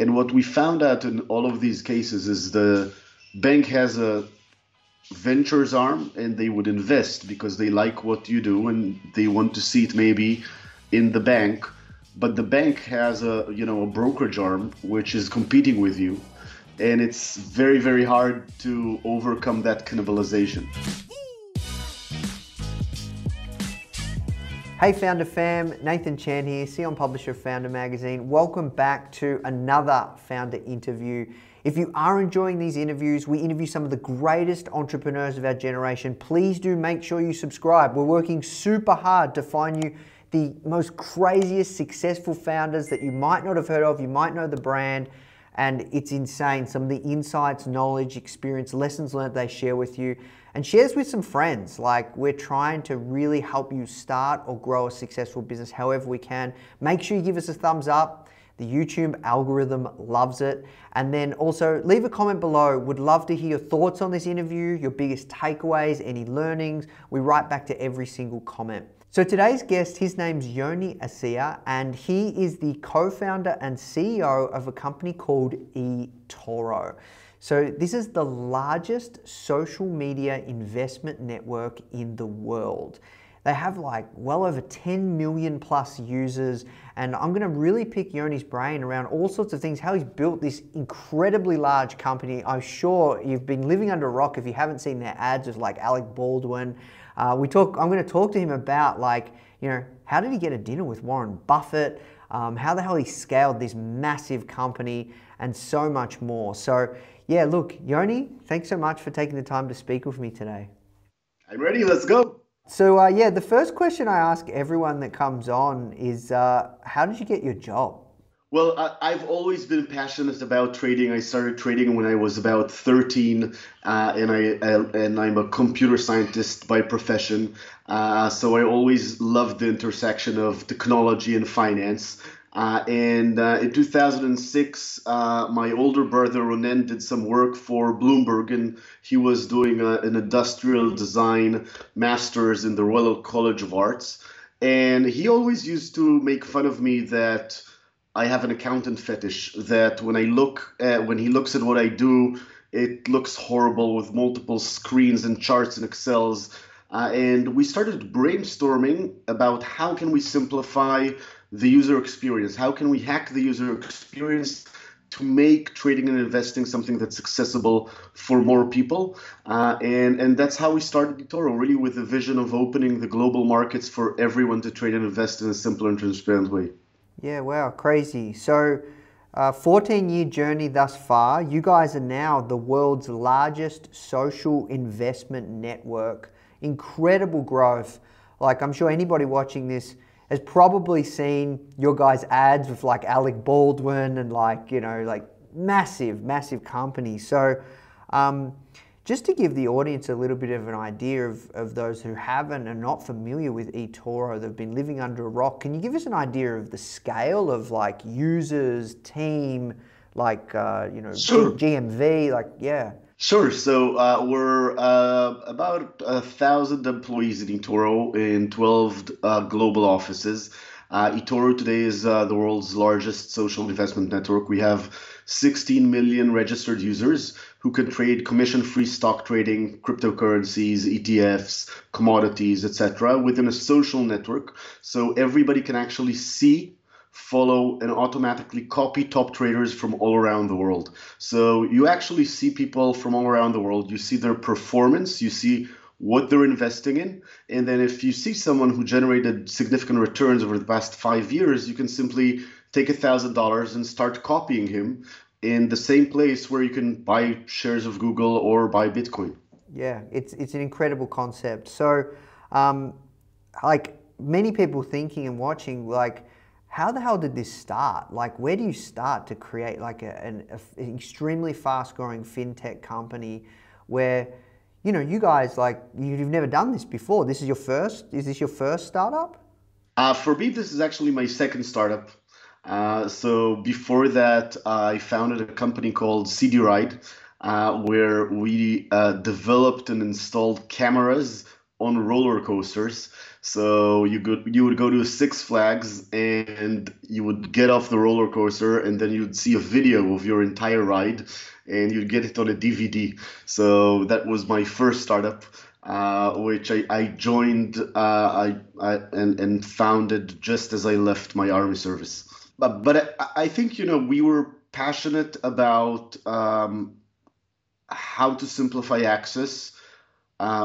And what we found out in all of these cases is the bank has a ventures arm, and they would invest because they like what you do and they want to see it maybe in the bank. But the bank has a brokerage arm which is competing with you, and it's very, very hard to overcome that cannibalization. Hey Founder Fam, Nathan Chan here, CEO and publisher of Founder Magazine. Welcome back to another Founder interview. If you are enjoying these interviews, we interview some of the greatest entrepreneurs of our generation. Please do make sure you subscribe. We're working super hard to find you the most craziest successful founders that you might not have heard of. You might know the brand, and it's insane. Some of the insights, knowledge, experience, lessons learned they share with you, and shares with some friends. Like, we're trying to really help you start or grow a successful business however we can. Make sure you give us a thumbs up. The YouTube algorithm loves it. And then also leave a comment below. Would love to hear your thoughts on this interview, your biggest takeaways, any learnings. We write back to every single comment. So today's guest, his name's Yoni Assia, and he is the co-founder and CEO of a company called eToro. So this is the largest social media investment network in the world. They have like well over 10 million plus users, and I'm gonna really pick Yoni's brain around all sorts of things, how he's built this incredibly large company. I'm sure you've been living under a rock if you haven't seen their ads of like Alec Baldwin. I'm going to talk to him about how did he get a dinner with Warren Buffett, how the hell he scaled this massive company, and so much more. So yeah, look, Yoni, thanks so much for taking the time to speak with me today. I'm ready. Let's go. So the first question I ask everyone that comes on is, how did you get your job? Well, I've always been passionate about trading. I started trading when I was about 13, and I'm a computer scientist by profession. So I always loved the intersection of technology and finance. In 2006, my older brother Ronen did some work for Bloomberg, and he was doing an industrial design master's in the Royal College of Arts. And he always used to make fun of me that I have an accountant fetish, that when he looks at what I do, it looks horrible with multiple screens and charts and Excels. And we started brainstorming about how can we simplify the user experience? How can we hack the user experience to make trading and investing something that's accessible for more people? And that's how we started eToro, really with the vision of opening the global markets for everyone to trade and invest in a simpler and transparent way. Yeah, wow, crazy. So 14-year journey thus far. You guys are now the world's largest social investment network. Incredible growth. Like, I'm sure anybody watching this has probably seen your guys' ads with like Alec Baldwin and like massive, massive company. So just to give the audience a little bit of an idea of those who haven't and are not familiar with eToro, they've been living under a rock. Can you give us an idea of the scale of like users, team, sure. GMV, Sure. So we're about 1,000 employees at eToro in 12 global offices. eToro today is the world's largest social investment network. We have 16 million registered users who can trade commission-free stock trading, cryptocurrencies, ETFs, commodities, etc., within a social network. So everybody can actually see, follow, and automatically copy top traders from all around the world. So you actually see people from all around the world. You see their performance. You see what they're investing in. And then if you see someone who generated significant returns over the past 5 years, you can simply take $1,000 and start copying him in the same place where you can buy shares of Google or buy Bitcoin. Yeah, it's an incredible concept. So like many people thinking and watching, like, how the hell did this start? Like, where do you start to create like an extremely fast-growing fintech company where, you guys, like, you've never done this before. This is your first? Is this your first startup? For me, this is actually my second startup. So before that, I founded a company called CD Ride, where we developed and installed cameras on roller coasters. So you would go to Six Flags and you would get off the roller coaster, and then you'd see a video of your entire ride and you'd get it on a DVD. So that was my first startup, which I joined and founded just as I left my army service. But I think, you know, we were passionate about how to simplify access.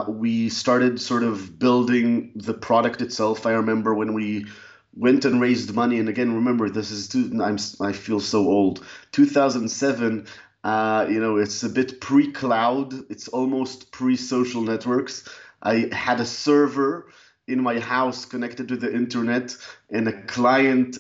We started sort of building the product itself. I remember when we went and raised money, and again, remember, this is I feel so old. 2007, you know, it's a bit pre-cloud. It's almost pre-social networks. I had a server in my house connected to the internet and a client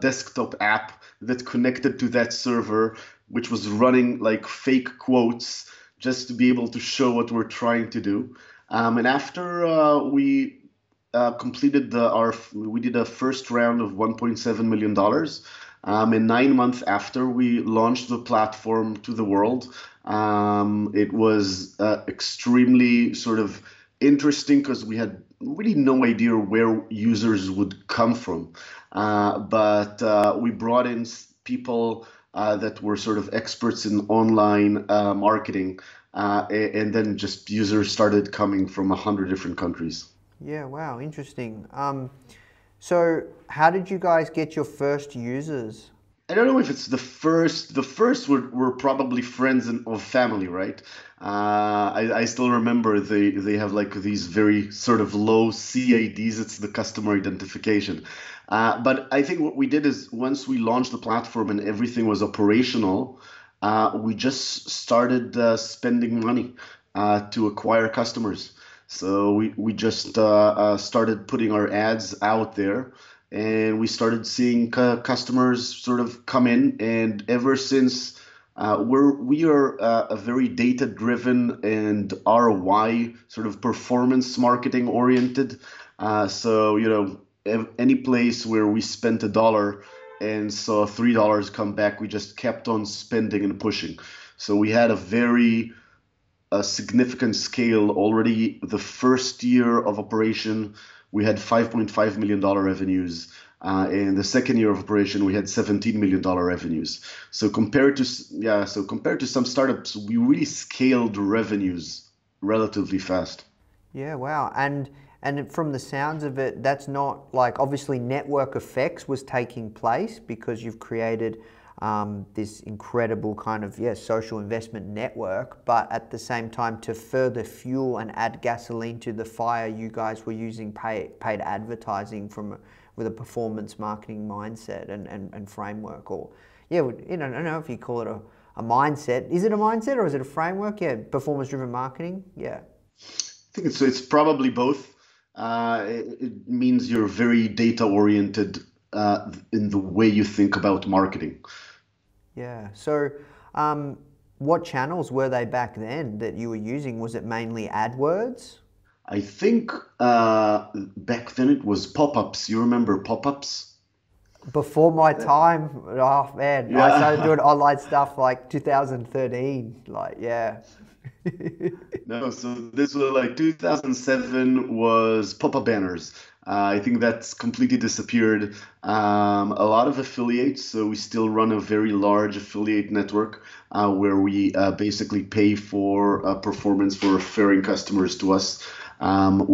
desktop app that connected to that server, which was running like fake quotes just to be able to show what we're trying to do. And after we completed we did a first round of $1.7 million. And 9 months after, we launched the platform to the world. It was extremely sort of interesting because we had really no idea where users would come from. But we brought in people that were sort of experts in online marketing, and then just users started coming from 100 different countries. Yeah, wow, interesting. So how did you guys get your first users? I don't know if it's the first. The first were probably friends of family, right? I still remember they have like these very sort of low CIDs. It's the customer identification. But I think what we did is once we launched the platform and everything was operational, we just started spending money to acquire customers. So we just started putting our ads out there, and we started seeing customers sort of come in. And ever since, we are a very data-driven and ROI sort of performance marketing oriented. So, you know, any place where we spent $1 and saw $3 come back, we just kept on spending and pushing. So we had a significant scale already. The first year of operation, we had $5.5 million revenues. And the second year of operation, we had $17 million revenues. So compared to some startups, we really scaled revenues relatively fast. Yeah, wow. And from the sounds of it, that's not like, obviously network effects was taking place because you've created this incredible kind of, yeah, social investment network, but at the same time to further fuel and add gasoline to the fire, you guys were using paid advertising with a performance marketing mindset and framework, or, yeah, you know, I don't know if you call it a mindset. Is it a mindset or is it a framework? Yeah, performance-driven marketing, yeah. I think it's probably both. It means you're very data oriented in the way you think about marketing. Yeah. So what channels were they back then that you were using? Was it mainly AdWords? I think back then it was pop-ups. You remember pop-ups? Before my time. Oh man, yeah. I started doing online stuff like 2013. Like, yeah. No, so this was like 2007 was pop-up banners. I think that's completely disappeared. A lot of affiliates, so we still run a very large affiliate network where we basically pay for performance for referring customers to us. And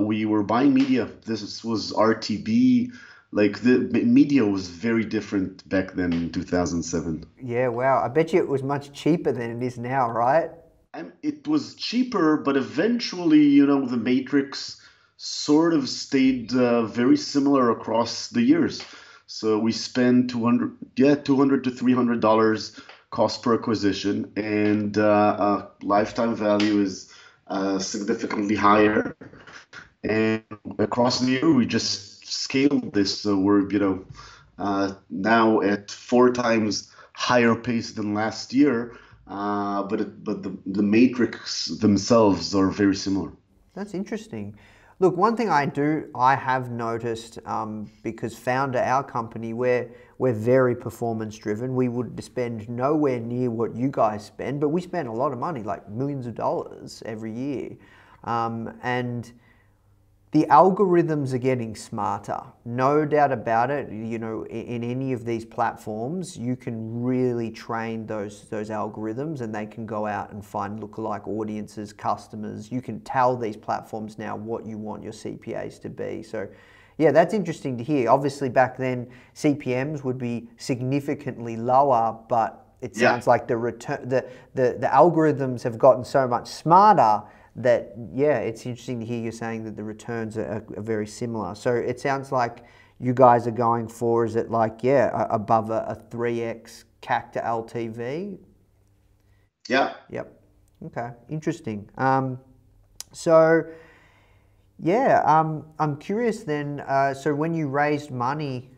we were buying media. This was RTB. Like, the media was very different back then in 2007. Yeah, wow. I bet you it was much cheaper than it is now, right? And it was cheaper, but eventually, you know, the matrix sort of stayed very similar across the years. So we spend $200 to $300 cost per acquisition, and lifetime value is significantly higher. And across the year, we just scaled this. So we're, you know, now at 4 times higher pace than last year. But the matrix themselves are very similar. That's interesting. Look, one thing I have noticed because Founder, our company, we're very performance driven. We would spend nowhere near what you guys spend, but we spend a lot of money, like millions of dollars every year. And The algorithms are getting smarter, no doubt about it. You know, in any of these platforms, you can really train those algorithms, and they can go out and find lookalike audiences, customers. You can tell these platforms now what you want your CPAs to be. So yeah, that's interesting to hear. Obviously back then, CPMs would be significantly lower, but it sounds like the return, the algorithms have gotten so much smarter that, yeah, it's interesting to hear you saying that the returns are very similar. So it sounds like you guys are going for, is it like, yeah, above a 3x CAC to LTV? Yeah. Yep. Okay. Interesting. So yeah, I'm curious then, so when you raised money,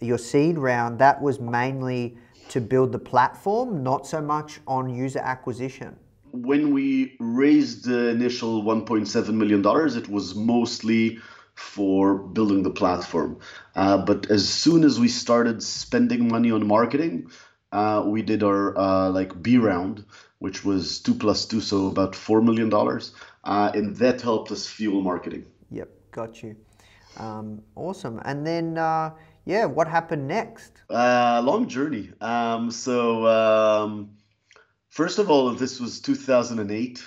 your seed round, that was mainly to build the platform, not so much on user acquisition. When we raised the initial $1.7 million, it was mostly for building the platform. But as soon as we started spending money on marketing, we did our B round, which was 2 plus 2, so about $4 million. And that helped us fuel marketing. Yep, got you. Awesome. And then, yeah, what happened next? Long journey. First of all, this was 2008,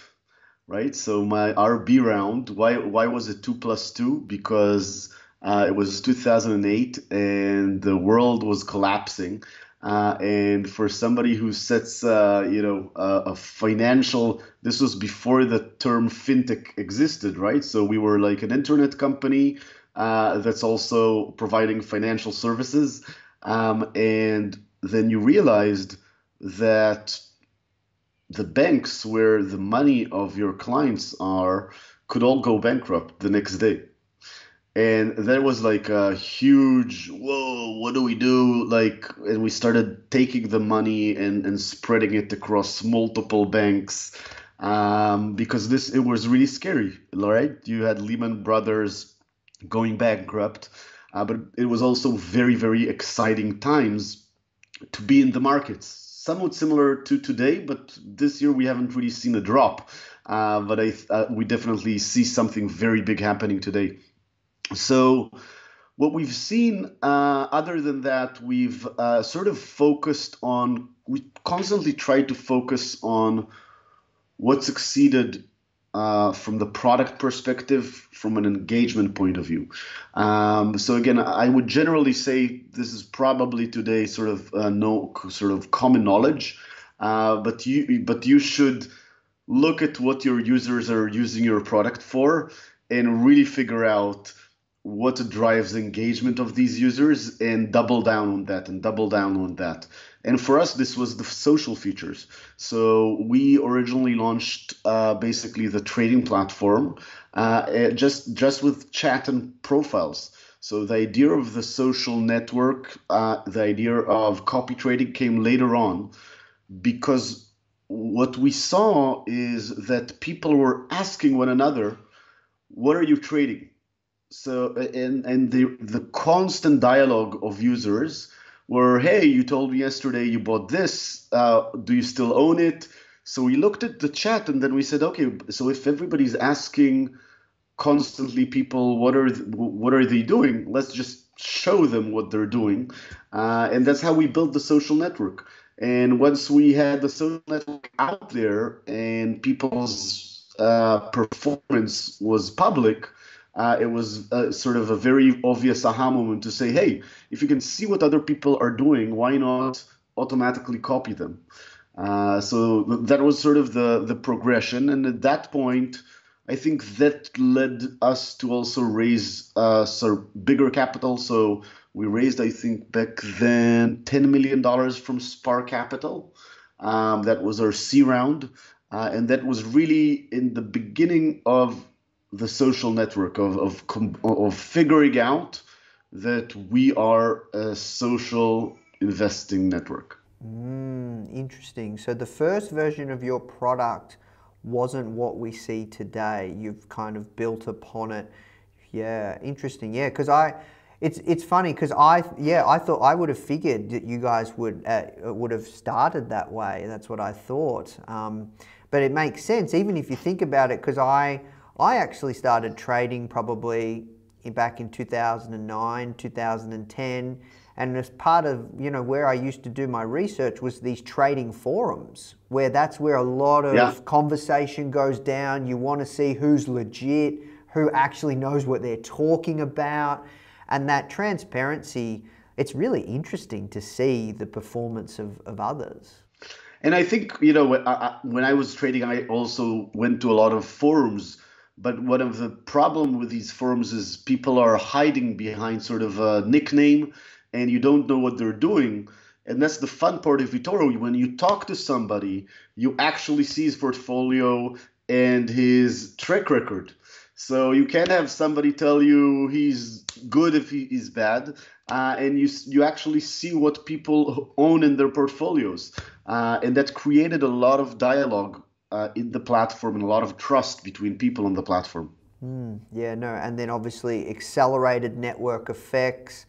right? So my RB round, why was it 2 plus 2? Because it was 2008 and the world was collapsing. And for somebody who sets, a financial, this was before the term fintech existed, right? So we were like an internet company that's also providing financial services. And then you realized that the banks where the money of your clients are could all go bankrupt the next day. And there was like a huge, whoa, what do we do? And we started taking the money and spreading it across multiple banks, because it was really scary, right? You had Lehman Brothers going bankrupt, but it was also very, very exciting times to be in the markets. Somewhat similar to today, but this year we haven't really seen a drop. But we definitely see something very big happening today. So what we've seen, other than that, we've sort of focused on, we constantly try to focus on what succeeded from the product perspective, from an engagement point of view. So again, I would generally say this is probably today common knowledge, but you should look at what your users are using your product for and really figure out what drives engagement of these users and double down on that and double down on that. And for us, this was the social features. So we originally launched basically the trading platform just with chat and profiles. So the idea of the social network, the idea of copy trading came later on, because what we saw is that people were asking one another, what are you trading? So and the constant dialogue of users were, hey, you told me yesterday you bought this. Do you still own it? So we looked at the chat and then we said, okay, so if everybody's asking constantly people what are they doing, let's just show them what they're doing. And that's how we built the social network. And once we had the social network out there and people's performance was public, it was sort of a very obvious aha moment to say, hey, if you can see what other people are doing, why not automatically copy them? So that was sort of the progression. And at that point, I think that led us to also raise bigger capital. So we raised, I think, back then $10 million from Spar Capital. That was our C round. And that was really in the beginning of the social network of figuring out that we are a social investing network. Interesting. So the first version of your product wasn't what we see today. You've kind of built upon it. Yeah, interesting. Yeah, because it's funny because I thought I would have figured that you guys would have started that way. That's what I thought. But it makes sense even if you think about it, because I. I actually started trading probably back in 2009, 2010, and as part of, you know, where I used to do my research was these trading forums, where that's where a lot of conversation goes down. You want to see who's legit, who actually knows what they're talking about, and that transparency, it's really interesting to see the performance of others. And I think, you know, when I was trading, I also went to a lot of forums. But one of the problem with these forums is people are hiding behind sort of a nickname, and you don't know what they're doing. And that's the fun part of eToro. When you talk to somebody, you actually see his portfolio and his track record. So you can't have somebody tell you he's good if he is bad, and you actually see what people own in their portfolios. And that created a lot of dialogue in the platform and a lot of trust between people on the platform. Yeah, no, and then obviously accelerated network effects.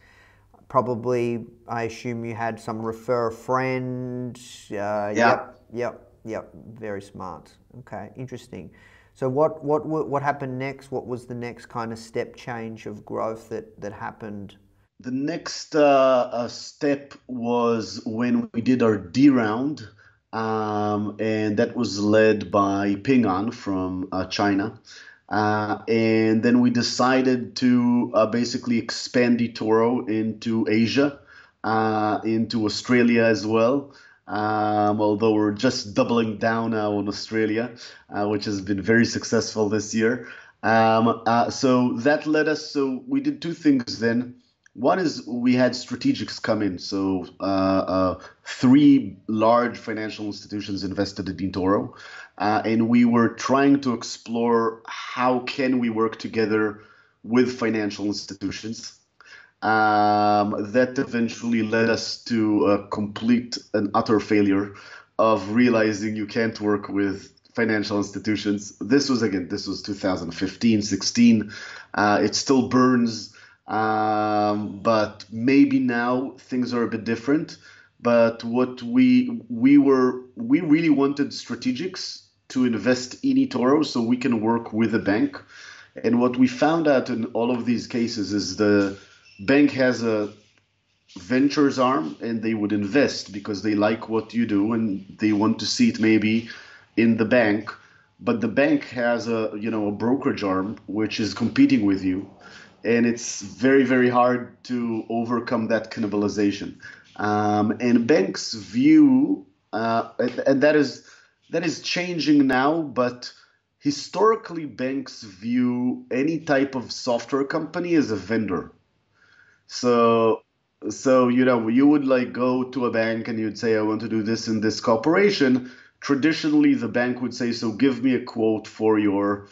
Probably, I assume you had some refer a friend. Yep. Very smart. Okay, interesting. So what happened next? What was the next kind of step change of growth that happened? The next step was when we did our D round. And that was led by Ping An from China. And then we decided to basically expand eToro into Asia, into Australia as well. Although we're just doubling down now on Australia, which has been very successful this year. So that led us, so we did two things then. One is we had strategics come in, so three large financial institutions invested in eToro, and we were trying to explore how can we work together with financial institutions. That eventually led us to a complete and utter failure of realizing you can't work with financial institutions. This was 2015, 16. It still burns. But maybe now things are a bit different. But what we really wanted strategics to invest in eToro so we can work with a bank. And what we found out in all of these cases is the bank has a ventures arm, and they would invest because they like what you do and they want to see it maybe in the bank. But the bank has a brokerage arm which is competing with you. And it's very, very hard to overcome that cannibalization. And banks view, and that is changing now, but historically banks view any type of software company as a vendor. So you know, you would like go to a bank and you'd say, I want to do this in this corporation. Traditionally, the bank would say, so give me a quote for your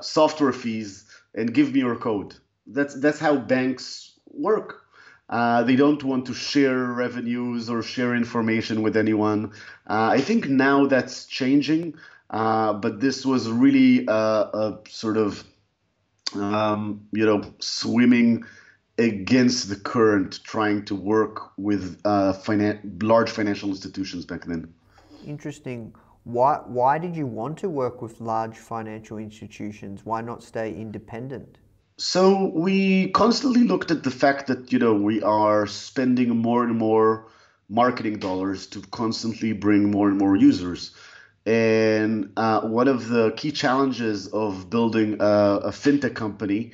software fees. And give me your code. That's how banks work. They don't want to share revenues or share information with anyone. I think now that's changing, but this was really a sort of swimming against the current, trying to work with large financial institutions back then. Interesting. Why did you want to work with large financial institutions? Why not stay independent? So we constantly looked at the fact that, you know, we are spending more and more marketing dollars to constantly bring more and more users. And one of the key challenges of building a fintech company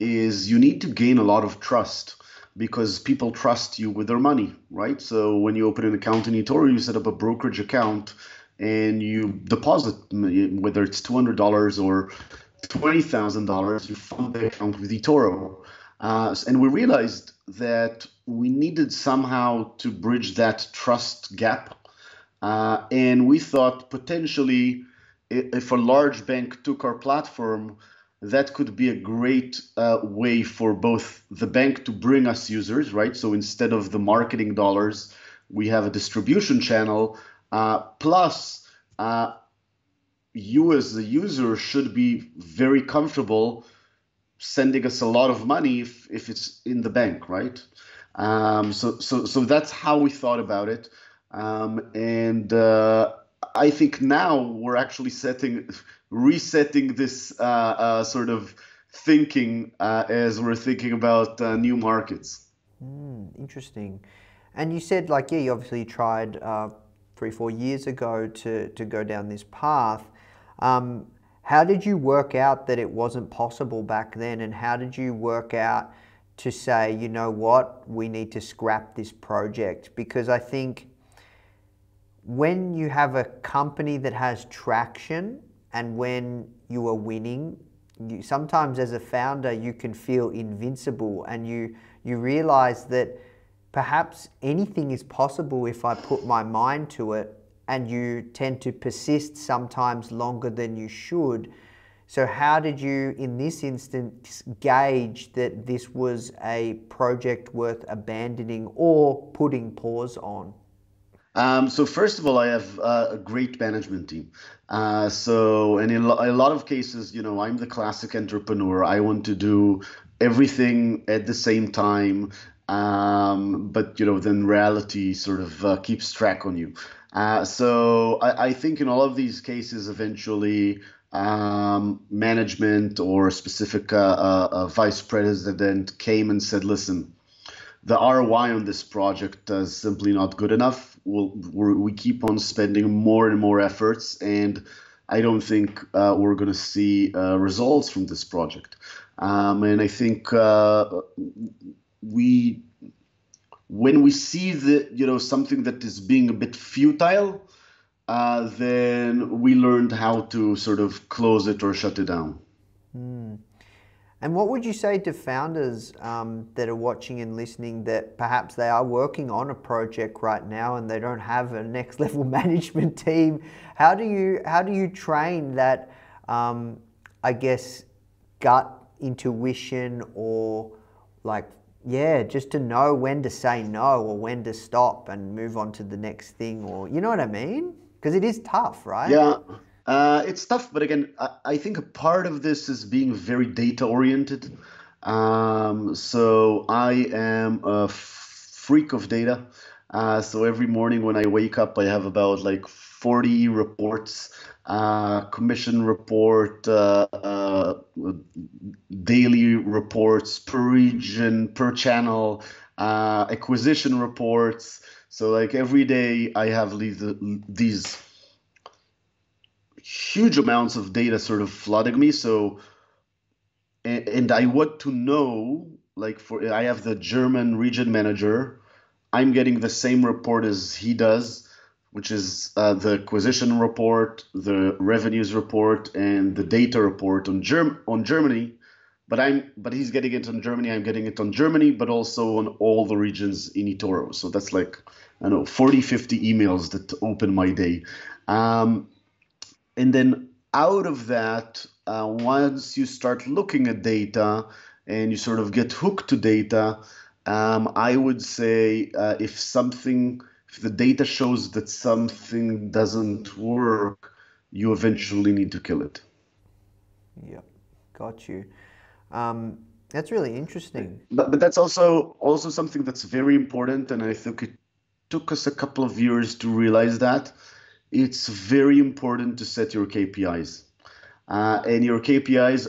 is you need to gain a lot of trust because people trust you with their money, right? So when you open an account in eToro, you set up a brokerage account and you deposit, whether it's $200 or $20,000, you fund the account with eToro. And we realized that we needed somehow to bridge that trust gap. And we thought potentially if a large bank took our platform, that could be a great way for both the bank to bring us users, right? So instead of the marketing dollars, we have a distribution channel. Plus, you as the user should be very comfortable sending us a lot of money if it's in the bank, right? So that's how we thought about it. And I think now we're actually resetting this sort of thinking as we're thinking about new markets. Interesting. And you said, like, yeah, you obviously tried 3-4 years ago to go down this path. How did you work out that it wasn't possible back then? And how did you work out to say, you know what, we need to scrap this project? Because I think when you have a company that has traction and when you are winning, you, sometimes as a founder, you can feel invincible, and you realize that perhaps anything is possible if I put my mind to it. And you tend to persist sometimes longer than you should. So how did you, in this instance, gauge that this was a project worth abandoning or putting pause on? So first of all, I have a great management team. And in a lot of cases, you know, I'm the classic entrepreneur. I want to do everything at the same time. But, you know, then reality sort of keeps track on you. So I think in all of these cases, eventually management or a specific vice president came and said, listen, the ROI on this project is simply not good enough. We keep on spending more and more efforts, and I don't think we're going to see results from this project. And I think when we see something that is being a bit futile, then we learned how to sort of close it or shut it down. And what would you say to founders that are watching and listening, that perhaps they are working on a project right now and they don't have a next level management team? How do you train that I guess gut intuition, or like, yeah, just to know when to say no or when to stop and move on to the next thing, or you know what I mean? Because it is tough, right? Yeah, it's tough. But again, I think a part of this is being very data oriented. So I am a freak of data. So every morning when I wake up, I have about like 40 reports, commission report, daily reports per region, per channel, acquisition reports. So like every day I have these huge amounts of data sort of flooding me. So, and I want to know, like, I have the German region manager. I'm getting the same report as he does, which is the acquisition report, the revenues report, and the data report on Germany. But he's getting it on Germany. I'm getting it on Germany, but also on all the regions in eToro. So that's like, I don't know, 40, 50 emails that open my day. And then out of that, once you start looking at data and you sort of get hooked to data, I would say if the data shows that something doesn't work, you eventually need to kill it. Yep, got you. That's really interesting. But that's also something that's very important, and I think it took us a couple of years to realize that. It's very important to set your KPIs, and your KPIs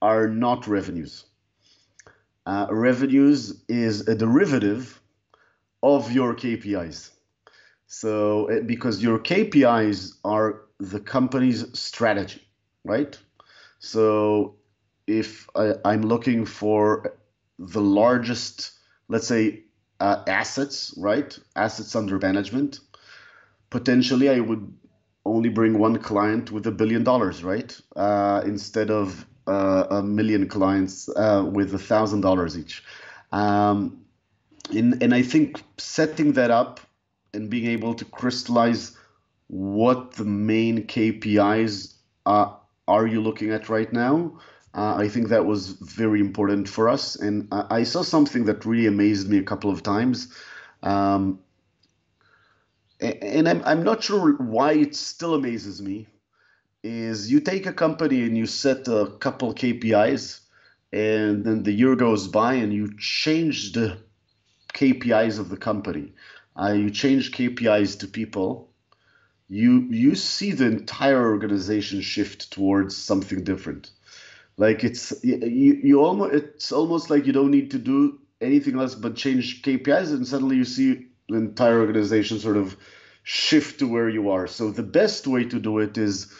are not revenues. Revenues is a derivative of your KPIs. So, because your KPIs are the company's strategy, right? So if I'm looking for the largest, let's say, assets, right? Assets under management, potentially I would only bring one client with $1 billion, right? Instead of a million clients with $1,000 each. And I think setting that up and being able to crystallize what the main KPIs are you looking at right now, I think that was very important for us. And I saw something that really amazed me a couple of times. And I'm not sure why it still amazes me, is you take a company and you set a couple KPIs, and then the year goes by and you change the KPIs of the company. You change KPIs to people, you see the entire organization shift towards something different. Like it's almost like you don't need to do anything else but change KPIs, and suddenly you see the entire organization sort of shift to where you are. So the best way to do it is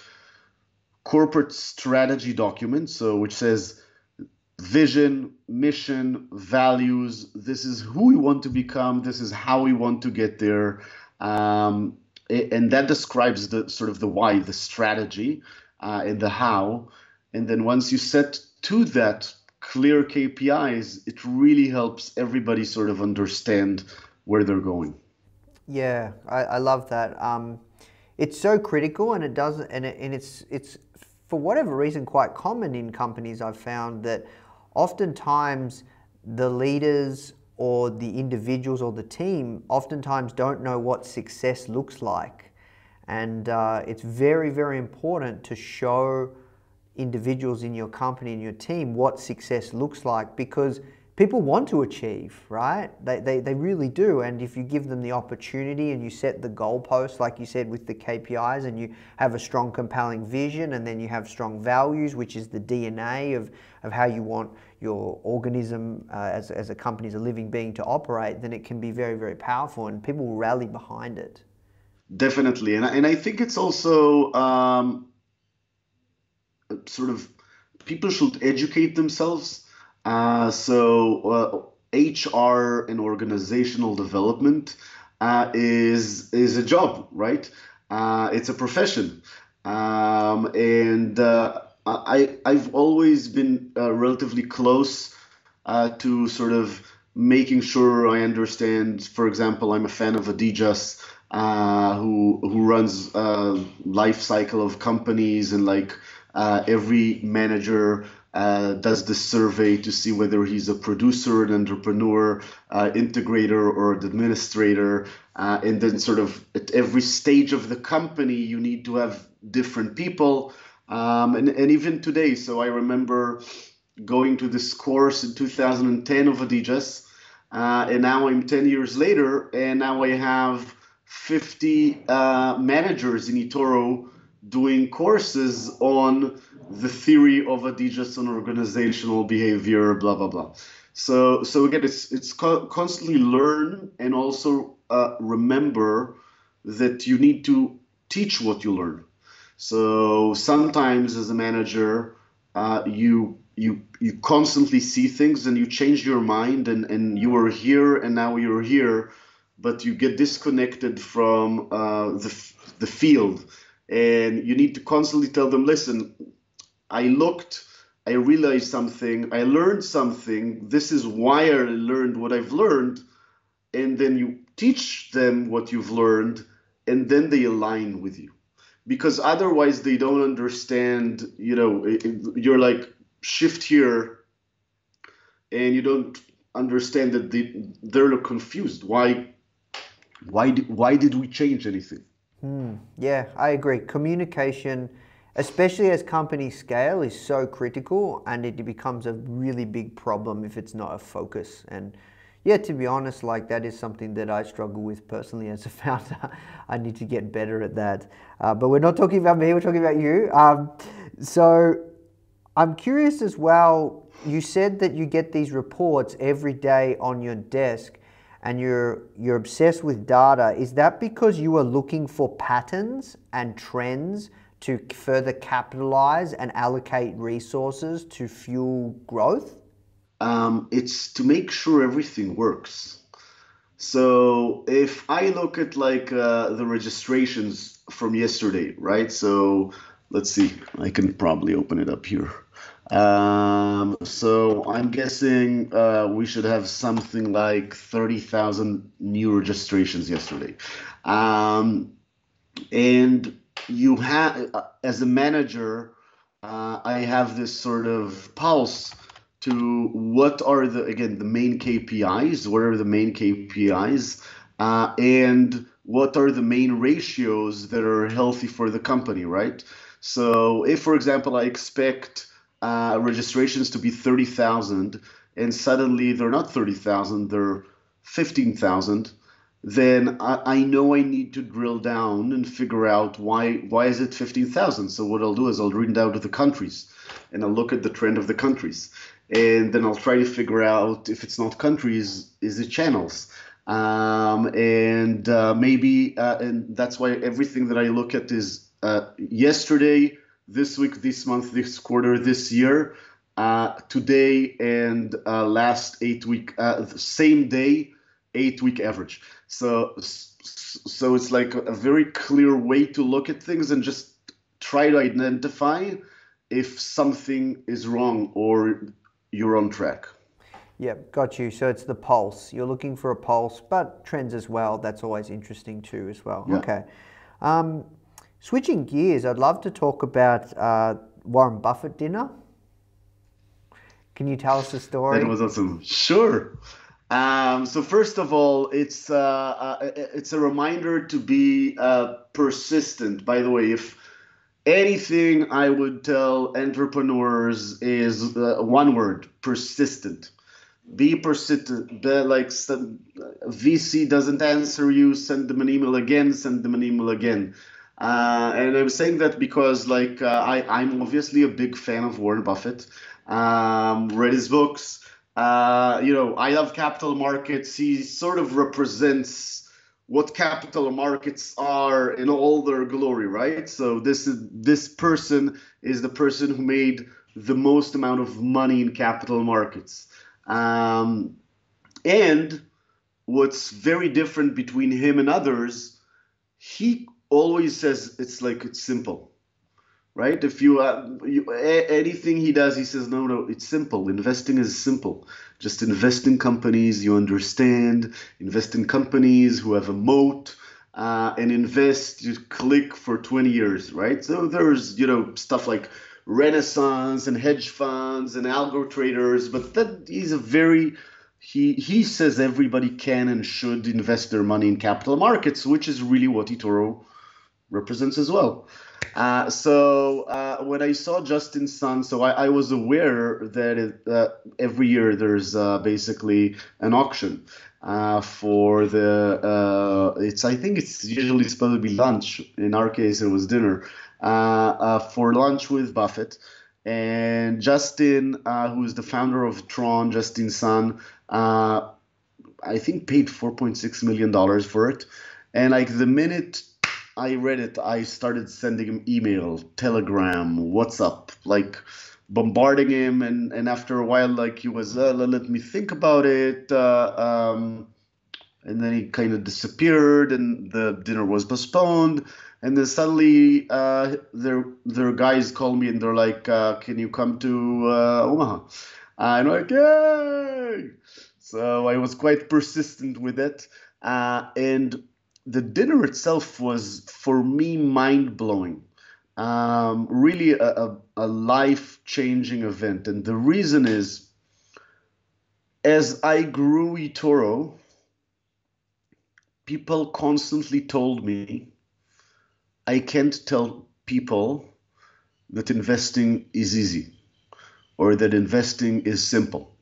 corporate strategy documents, so which says vision, mission, values. This is who we want to become. This is how we want to get there. And that describes the sort of the why, the strategy, and the how. And then once you set to that clear KPIs, it really helps everybody sort of understand where they're going. Yeah, I love that. It's so critical, and it doesn't, and it's for whatever reason quite common in companies. I've found that oftentimes the leaders or the individuals or the team oftentimes don't know what success looks like, and it's very, very important to show individuals in your company and your team what success looks like, because people want to achieve, right? They really do. And if you give them the opportunity and you set the goalposts, like you said, with the KPIs, and you have a strong, compelling vision, and then you have strong values, which is the DNA of how you want your organism as a company, as a living being, to operate, then it can be very, very powerful, and people will rally behind it. Definitely. And I think it's also sort of people should educate themselves. HR and organizational development is a job, right? It's a profession. I've always been relatively close to sort of making sure I understand. For example, I'm a fan of Adizes, who runs a life cycle of companies, and like every manager does this survey to see whether he's a producer, an entrepreneur, integrator, or an administrator. And then sort of at every stage of the company, you need to have different people. And even today, so I remember going to this course in 2010 of Adizes, and now I'm 10 years later, and now I have 50 managers in eToro doing courses on the theory of Adizes on organizational behavior, blah, blah, blah. So again, it's constantly learn, and also remember that you need to teach what you learn. So sometimes as a manager, you constantly see things and you change your mind, and you were here and now you're here, but you get disconnected from the field. And you need to constantly tell them, listen, I looked, I realized something, I learned something, this is why I learned what I've learned. And then you teach them what you've learned, and then they align with you. Because otherwise they don't understand, you know, you're like, shift here, and you don't understand that they're confused. Why did we change anything? Yeah, I agree. Communication, especially as companies scale, is so critical, and it becomes a really big problem if it's not a focus. And yeah, to be honest, like that is something that I struggle with personally as a founder. I need to get better at that. But we're not talking about me, we're talking about you. So I'm curious as well, you said that you get these reports every day on your desk, and you're obsessed with data. Is that because you are looking for patterns and trends to further capitalize and allocate resources to fuel growth? It's to make sure everything works. So if I look at like the registrations from yesterday, right? So let's see, I can probably open it up here. So I'm guessing we should have something like 30,000 new registrations yesterday. And you have, as a manager, I have this sort of pulse to what are the main KPIs, what are the main KPIs, and what are the main ratios that are healthy for the company, right? So if, for example, I expect registrations to be 30,000, and suddenly they're not 30,000, they're 15,000, then I know I need to drill down and figure out why is it 15,000. So what I'll do is I'll read down to the countries, and I'll look at the trend of the countries, and then I'll try to figure out if it's not countries, is it channels? And that's why everything that I look at is yesterday, this week, this month, this quarter, this year, today, and last 8 week, same day, 8 week average. So it's like a very clear way to look at things and just try to identify if something is wrong or you're on track. Yeah, got you. So it's the pulse. You're looking for a pulse, but trends as well. That's always interesting too as well. Yeah. Okay. Switching gears, I'd love to talk about Warren Buffett dinner. Can you tell us the story? That was awesome. Sure. So first of all, it's a reminder to be persistent. By the way, if anything I would tell entrepreneurs is one word: persistent. Be persistent. Like VC doesn't answer you, send them an email again, send them an email again. And I'm saying that because I'm obviously a big fan of Warren Buffett. Read his books. I love capital markets. He sort of represents what capital markets are in all their glory, right? So this person is the person who made the most amount of money in capital markets. And what's very different between him and others, he always says it's simple, right? If anything he does, he says, no, it's simple. Investing is simple. Just invest in companies you understand, invest in companies who have a moat, and invest, you click for 20 years, right? So there's, stuff like Renaissance and hedge funds and algo traders, but he says everybody can and should invest their money in capital markets, which is really what eToro represents as well. So when I saw Justin Sun, so I was aware that every year there's basically an auction for the I think it's usually supposed to be lunch. In our case, it was dinner for lunch with Buffett. And Justin, who is the founder of Tron, Justin Sun, I think paid $4.6 million for it. And the minute I read it, I started sending him email, Telegram, WhatsApp, bombarding him. And after a while, he was, let me think about it. And then he kind of disappeared and the dinner was postponed. And then suddenly their guys called me and they're like, can you come to Omaha? I'm like, yay! So I was quite persistent with it. And the dinner itself was, for me, mind-blowing, really a life-changing event. And the reason is, as I grew eToro, people constantly told me, I can't tell people that investing is easy or that investing is simple.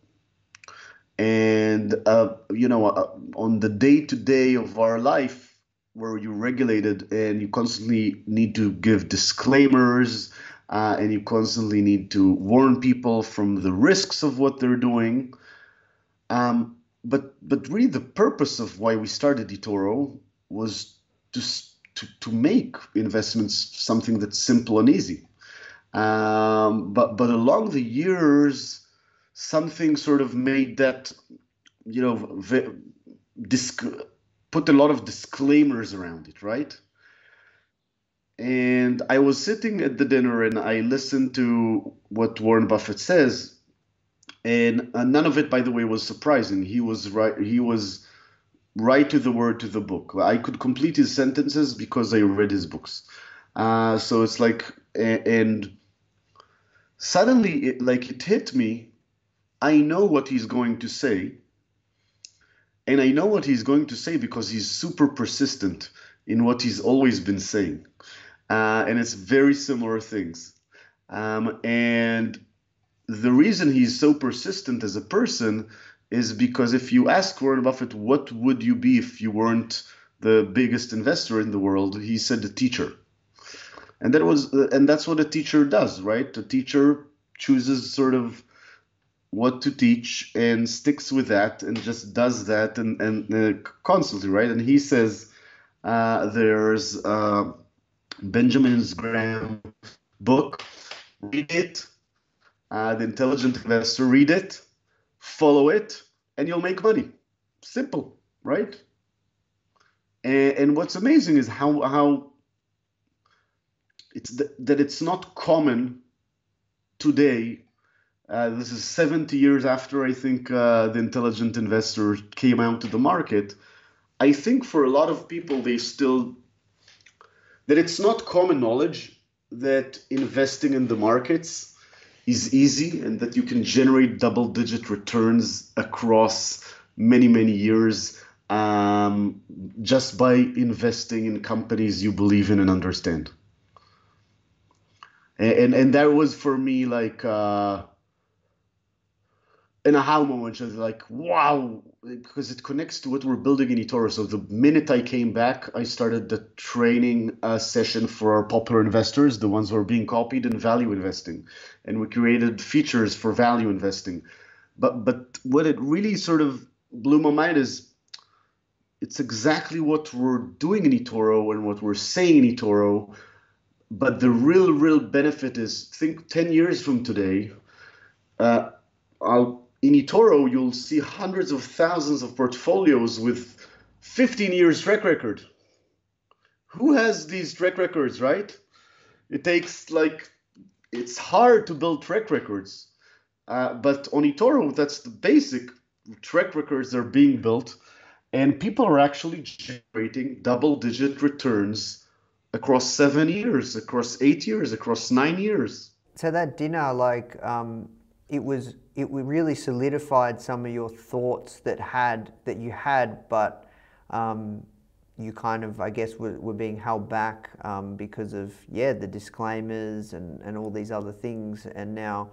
And, on the day-to-day of our life, where you're regulated and you constantly need to give disclaimers and you constantly need to warn people from the risks of what they're doing. But really the purpose of why we started eToro was to make investments something that's simple and easy. But along the years, something sort of made that, put a lot of disclaimers around it, right? And I was sitting at the dinner and I listened to what Warren Buffett says, and none of it, by the way, was surprising. He was right to the word, to the book. I could complete his sentences because I read his books. So it's like, and suddenly it hit me. I know what he's going to say. And I know what he's going to say because he's super persistent in what he's always been saying. And it's very similar things. And the reason he's so persistent as a person is because if you ask Warren Buffett, what would you be if you weren't the biggest investor in the world? He said a teacher. And that was, and that's what a teacher does, right? A teacher chooses sort of what to teach and sticks with that and just does that and constantly, right? And he says there's Benjamin Graham's book, read it, the Intelligent Investor, read it, follow it, and you'll make money. Simple, right? And what's amazing is how it's that it's not common today. This is 70 years after, I think, the Intelligent Investor came out to the market. I think for a lot of people, they still, that it's not common knowledge that investing in the markets is easy and that you can generate double-digit returns across many, many years just by investing in companies you believe in and understand. And that was for me like an aha moment, just like, wow, because it connects to what we're building in eToro. So the minute I came back, I started the training session for our popular investors, the ones who are being copied in value investing. And we created features for value investing. But what it really sort of blew my mind is it's exactly what we're doing in eToro and what we're saying in eToro. But the real benefit is, think 10 years from today, in eToro, you'll see hundreds of thousands of portfolios with 15 years track record. Who has these track records, right? It takes like, it's hard to build track records. But on eToro, that's the basic. Track records are being built and people are actually generating double-digit returns across 7 years, across 8 years, across 9 years. So that dinner, like, it really solidified some of your thoughts that you had, but you kind of, I guess, were being held back because of, yeah, the disclaimers and all these other things. And now,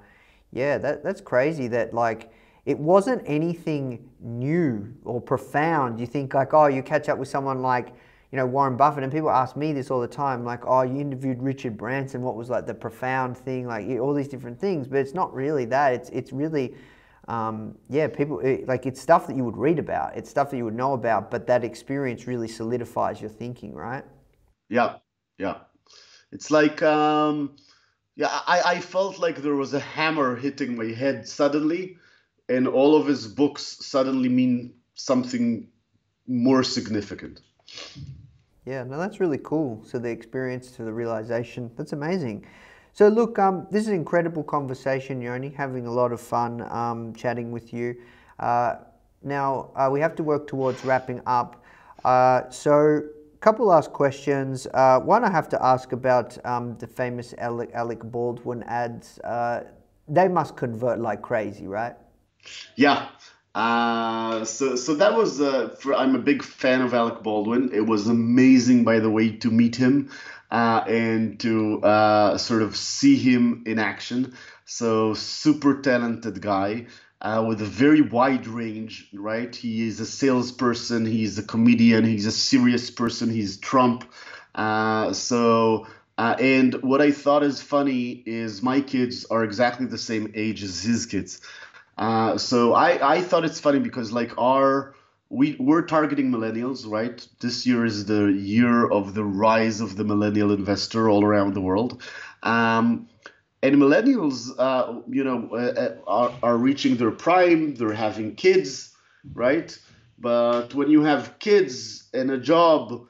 yeah, that's crazy that, like, it wasn't anything new or profound. You think like, oh, you catch up with someone like, you know, Warren Buffett, and people ask me this all the time, like, oh, you interviewed Richard Branson, what was like the profound thing, like all these different things, but it's not really that. It's really, yeah, people, it's stuff that you would read about, it's stuff that you would know about, but that experience really solidifies your thinking, right? Yeah. It's like, I felt like there was a hammer hitting my head suddenly, and all of his books suddenly mean something more significant. Yeah, no, that's really cool. So the experience to the realization, that's amazing. So look, this is an incredible conversation, Yoni, having a lot of fun chatting with you. Now, we have to work towards wrapping up. So a couple last questions. One, I have to ask about the famous Alec Baldwin ads. They must convert like crazy, right? Yeah. So that was, I'm a big fan of Alec Baldwin. It was amazing, by the way, to meet him and to sort of see him in action. So super talented guy with a very wide range, right? He is a salesperson, he's a comedian, he's a serious person, he's Trump. And what I thought is funny is my kids are exactly the same age as his kids. So I thought it's funny because like we're targeting millennials, right? This year is the year of the rise of the millennial investor all around the world. And millennials, are reaching their prime. They're having kids, right? But when you have kids and a job,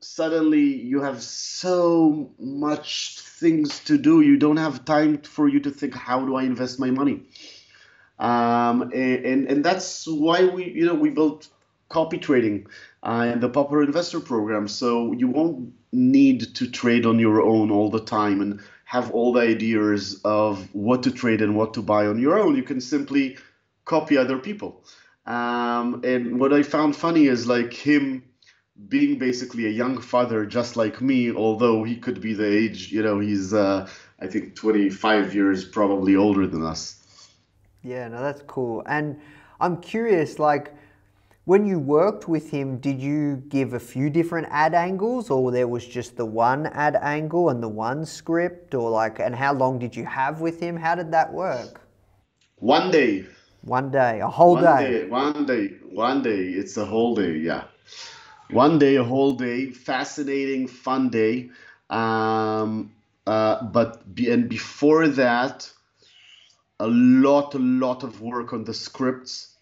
suddenly you have so much things to do. You don't have time for you to think, how do I invest my money? And that's why we built copy trading and the popular investor program. So you won't need to trade on your own all the time and have all the ideas of what to trade and what to buy on your own. You can simply copy other people. And what I found funny is like him being basically a young father, just like me, although he could be the age, he's, I think 25 years probably older than us. Yeah, no, that's cool. And I'm curious, like, when you worked with him, did you give a few different ad angles, or there was just the one ad angle and the one script, or like, and how long did you have with him? How did that work? One day, a whole day. Fascinating, fun day. But before that, a lot of work on the scripts.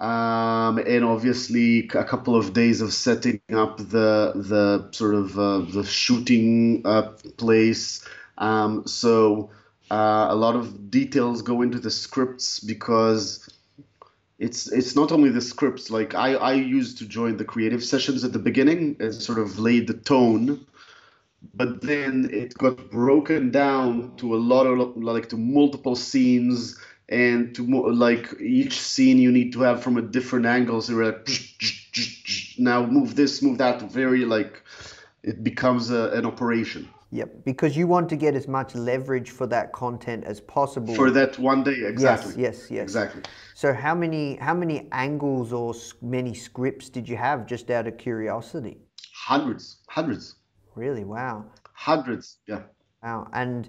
And obviously a couple of days of setting up the sort of the shooting place. So a lot of details go into the scripts, because it's not only the scripts. Like I used to join the creative sessions at the beginning and sort of laid the tone, but then it got broken down to to multiple scenes. And each scene you need to have from a different angle. So you're like, now move this, move that. Very it becomes an operation. Yep, because you want to get as much leverage for that content as possible. For that one day, exactly. Yes. Exactly. So how many angles or many scripts did you have, just out of curiosity? Hundreds. Really? Wow. Hundreds, yeah. Wow, and...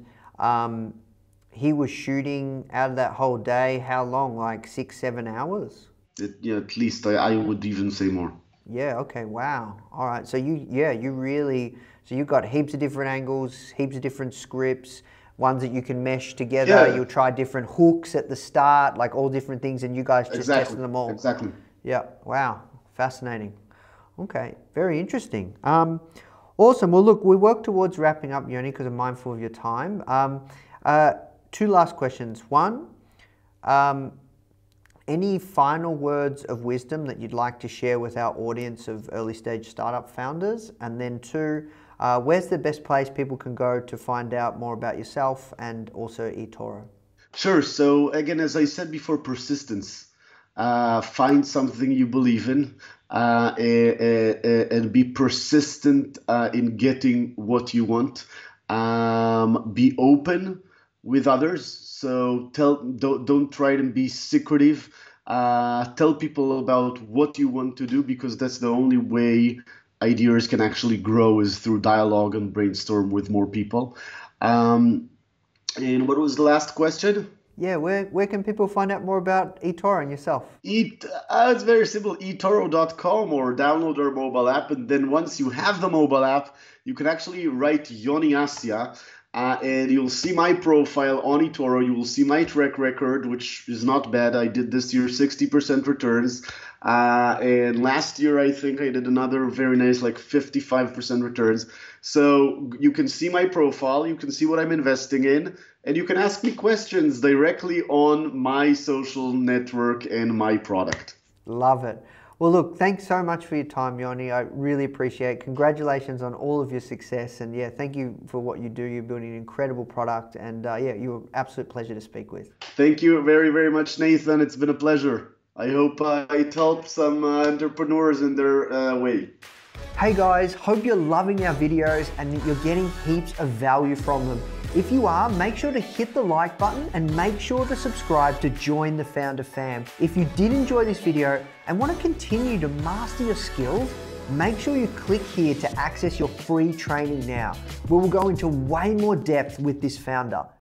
he was shooting out of that whole day, how long? Like 6-7 hours? At least I would even say more. Yeah, okay, wow. All right, so you got heaps of different angles, heaps of different scripts, ones that you can mesh together. Yeah. You'll try different hooks at the start, like all different things, and you guys just testing them all. Exactly. Yeah, wow, fascinating. Okay, very interesting. Awesome, well look, we work towards wrapping up, Yoni, because I'm mindful of your time. Two last questions. One, any final words of wisdom that you'd like to share with our audience of early stage startup founders? And then two, where's the best place people can go to find out more about yourself and also eToro? Sure. So again, as I said before, persistence. Find something you believe in and be persistent in getting what you want. Be open with others, so don't try to be secretive. Tell people about what you want to do, because that's the only way ideas can actually grow, is through dialogue and brainstorm with more people. And what was the last question? Yeah, where can people find out more about eToro and yourself? It's very simple, eToro.com, or download our mobile app. And then once you have the mobile app, you can actually write Yoni Assia. And you'll see my profile on eToro. You will see my track record, which is not bad. I did this year 60% returns. And last year, I think I did another very nice, 55% returns. So you can see my profile. You can see what I'm investing in. And you can ask me questions directly on my social network and my product. Love it. Well, look, thanks so much for your time, Yoni. I really appreciate it. Congratulations on all of your success. And yeah, thank you for what you do. You're building an incredible product. And you were an absolute pleasure to speak with. Thank you very, very much, Nathan. It's been a pleasure. I hope it helped some entrepreneurs in their way. Hey guys, hope you're loving our videos and that you're getting heaps of value from them. If you are, make sure to hit the like button and make sure to subscribe to join the Founder Fam. If you did enjoy this video and want to continue to master your skills, make sure you click here to access your free training now, where we'll go into way more depth with this founder.